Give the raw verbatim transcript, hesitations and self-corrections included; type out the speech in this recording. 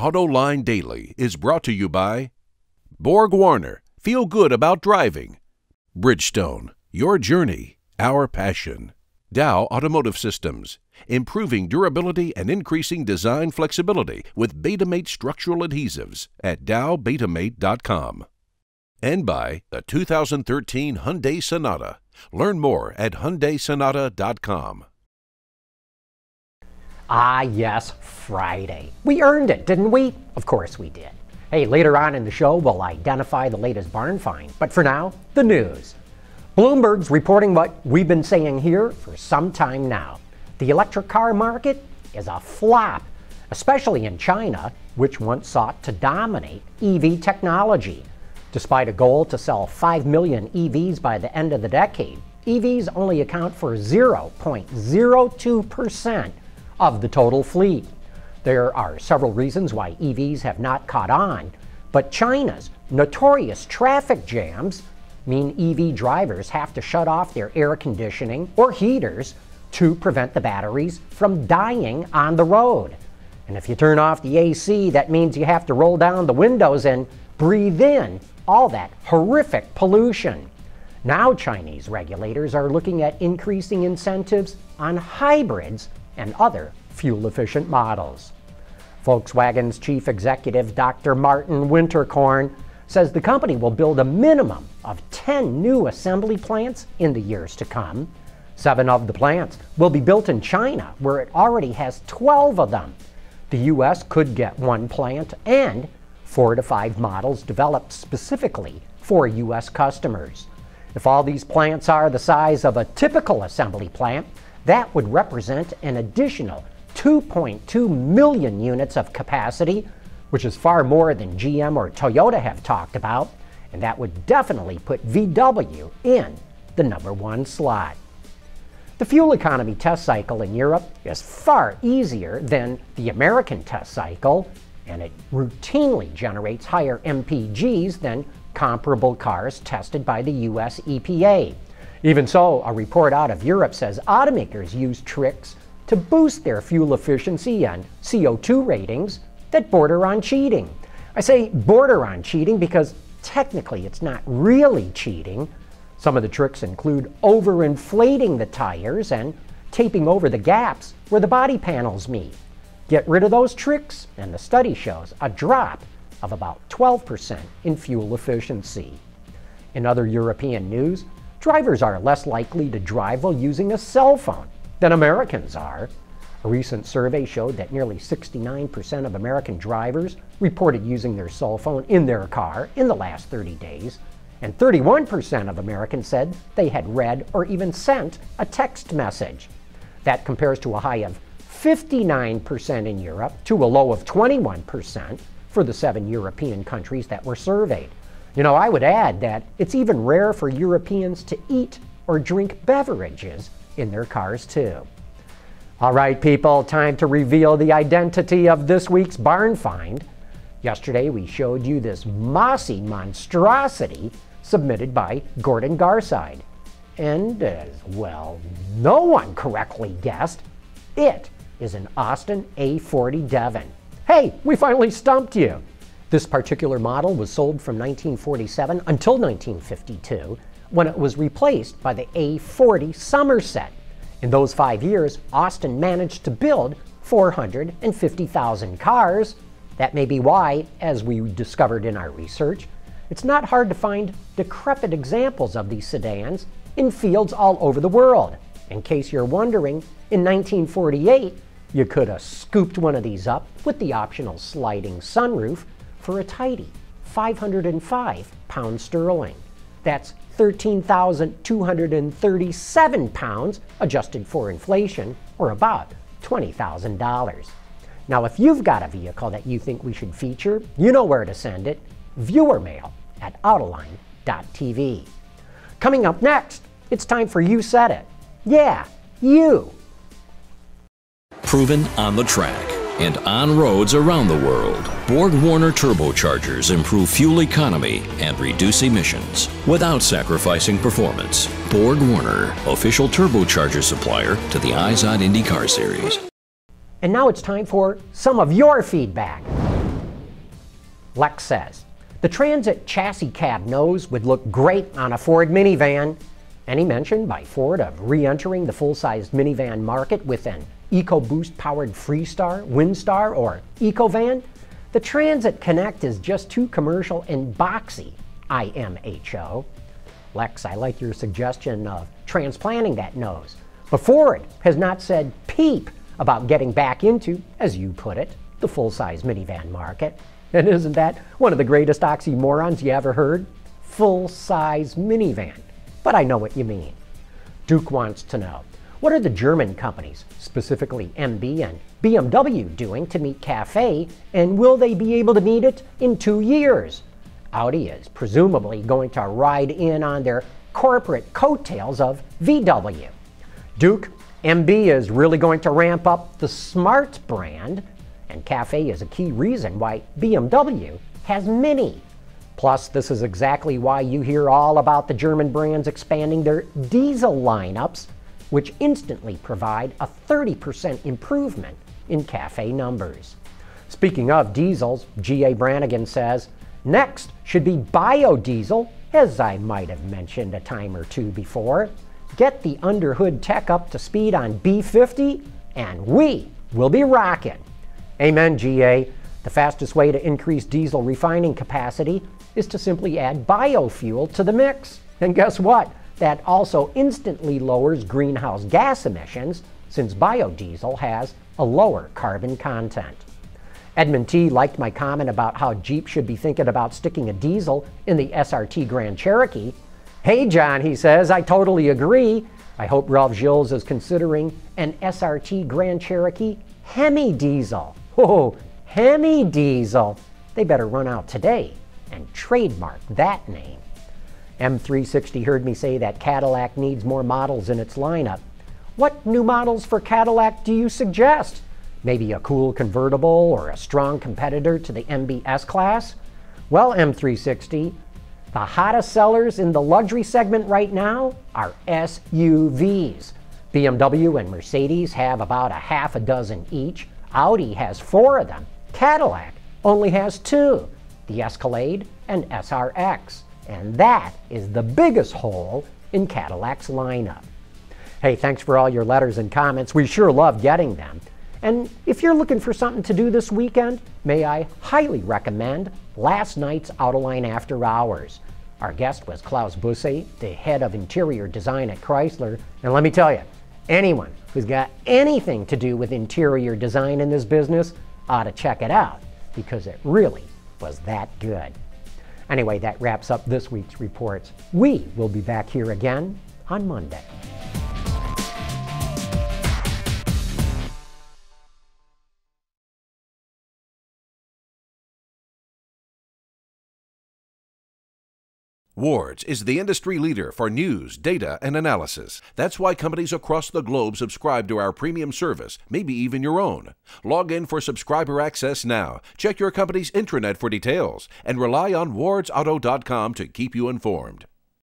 AutoLine Daily is brought to you by BorgWarner, feel good about driving. Bridgestone, your journey, our passion. Dow Automotive Systems, improving durability and increasing design flexibility with Betamate structural adhesives at Dow Betamate dot com. And by the two thousand thirteen Hyundai Sonata. Learn more at Hyundai Sonata dot com. Ah, yes, Friday. We earned it, didn't we? Of course we did. Hey, later on in the show, we'll identify the latest barn find. But for now, the news. Bloomberg's reporting what we've been saying here for some time now. The electric car market is a flop, especially in China, which once sought to dominate E V technology. Despite a goal to sell five million E Vs by the end of the decade, E Vs only account for zero point zero two percent of the total fleet. There are several reasons why E Vs have not caught on, but China's notorious traffic jams mean E V drivers have to shut off their air conditioning or heaters to prevent the batteries from dying on the road. And if you turn off the A C, that means you have to roll down the windows and breathe in all that horrific pollution. Now Chinese regulators are looking at increasing incentives on hybrids and other fuel-efficient models. Volkswagen's chief executive, Doctor Martin Winterkorn, says the company will build a minimum of ten new assembly plants in the years to come. Seven of the plants will be built in China, where it already has twelve of them. The U S could get one plant and four to five models developed specifically for U S customers. If all these plants are the size of a typical assembly plant, that would represent an additional two point two million units of capacity, which is far more than G M or Toyota have talked about, and that would definitely put V W in the number one slot. The fuel economy test cycle in Europe is far easier than the American test cycle, and it routinely generates higher M P Gs than comparable cars tested by the U S E P A. Even so, a report out of Europe says automakers use tricks to boost their fuel efficiency and C O two ratings that border on cheating. I say border on cheating because technically it's not really cheating. Some of the tricks include overinflating the tires and taping over the gaps where the body panels meet. Get rid of those tricks, and the study shows a drop of about twelve percent in fuel efficiency. In other European news, drivers are less likely to drive while using a cell phone than Americans are. A recent survey showed that nearly sixty-nine percent of American drivers reported using their cell phone in their car in the last thirty days, and thirty-one percent of Americans said they had read or even sent a text message. That compares to a high of fifty-nine percent in Europe to a low of twenty-one percent for the seven European countries that were surveyed. You know, I would add that it's even rare for Europeans to eat or drink beverages in their cars too. All right, people, time to reveal the identity of this week's barn find. Yesterday, we showed you this mossy monstrosity submitted by Gordon Garside. And as well, no one correctly guessed, it is an Austin A forty Devon. Hey, we finally stumped you. This particular model was sold from nineteen forty-seven until nineteen fifty-two, when it was replaced by the A forty Somerset. In those five years, Austin managed to build four hundred fifty thousand cars. That may be why, as we discovered in our research, it's not hard to find decrepit examples of these sedans in fields all over the world. In case you're wondering, in nineteen forty-eight, you could have scooped one of these up with the optional sliding sunroof for a tidy five hundred five pounds sterling. That's thirteen thousand two hundred thirty-seven pounds adjusted for inflation, or about twenty thousand dollars. Now, if you've got a vehicle that you think we should feature, you know where to send it. Viewer mail at AutoLine dot T V. Coming up next, it's time for You Said It. Yeah, you. Proven on the track and on roads around the world, BorgWarner turbochargers improve fuel economy and reduce emissions without sacrificing performance. BorgWarner, official turbocharger supplier to the I Z O D IndyCar Series. And now it's time for some of your feedback. Lex says. The Transit chassis cab nose would look great on a Ford minivan. Any mention by Ford of re-entering the full-sized minivan market with an EcoBoost-powered Freestar, Windstar, or EcoVan? The Transit Connect is just too commercial and boxy, I M H O. Lex, I like your suggestion of transplanting that nose. But Ford has not said peep about getting back into, as you put it, the full-size minivan market. And isn't that one of the greatest oxymorons you ever heard? Full-size minivan. But I know what you mean. Duke wants to know, what are the German companies, specifically M B and B M W, doing to meet CAFE, and will they be able to meet it in two years? Audi is presumably going to ride in on their corporate coattails of V W. Duke, M B is really going to ramp up the Smart brand, and CAFE is a key reason why B M W has Mini. Plus, this is exactly why you hear all about the German brands expanding their diesel lineups, which instantly provide a thirty percent improvement in CAFE numbers. Speaking of diesels, G A. Brannigan says, next should be biodiesel, as I might have mentioned a time or two before. Get the underhood tech up to speed on B fifty, and we will be rocking. Amen, G A. The fastest way to increase diesel refining capacity is to simply add biofuel to the mix. And guess what? That also instantly lowers greenhouse gas emissions, since biodiesel has a lower carbon content. Edmund T. liked my comment about how Jeep should be thinking about sticking a diesel in the S R T Grand Cherokee. Hey, John, he says, I totally agree. I hope Ralph Gilles is considering an S R T Grand Cherokee Hemi diesel. Oh, Hemi diesel. They better run out today and trademark that name. M three sixty heard me say that Cadillac needs more models in its lineup. What new models for Cadillac do you suggest? Maybe a cool convertible or a strong competitor to the M B S class? Well, M three sixty, the hottest sellers in the luxury segment right now are S U Vs. B M W and Mercedes have about a half a dozen each. Audi has four of them. Cadillac only has two, the Escalade and S R X. And that is the biggest hole in Cadillac's lineup. Hey, thanks for all your letters and comments. We sure love getting them. And if you're looking for something to do this weekend, may I highly recommend last night's AutoLine After Hours. Our guest was Klaus Busse, the head of interior design at Chrysler. And let me tell you, anyone who's got anything to do with interior design in this business ought to check it out, because it really was that good. Anyway, that wraps up this week's reports. We will be back here again on Monday. Wards is the industry leader for news, data, and analysis. That's why companies across the globe subscribe to our premium service, maybe even your own. Log in for subscriber access now. Check your company's intranet for details, and rely on wards auto dot com to keep you informed.